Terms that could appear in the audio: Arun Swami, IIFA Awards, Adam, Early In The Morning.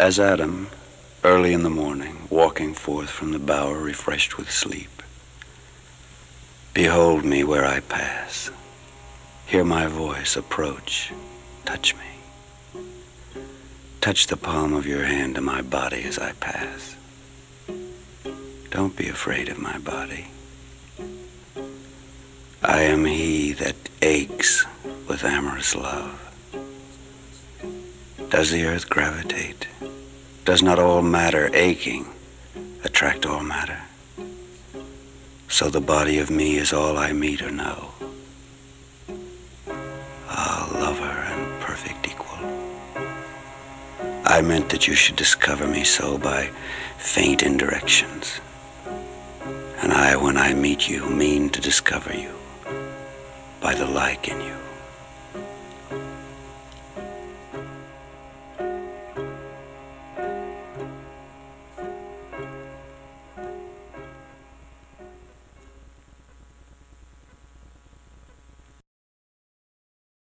As Adam, early in the morning, walking forth from the bower refreshed with sleep, behold me where I pass, hear my voice approach, touch me. Touch the palm of your hand to my body as I pass. Don't be afraid of my body. I am he that aches with amorous love. Does the earth gravitate? Does not all matter aching attract all matter? So the body of me is all I meet or know. Ah, lover and perfect equal. I meant that you should discover me so by faint indirections. And I, when I meet you, mean to discover you by the like in you.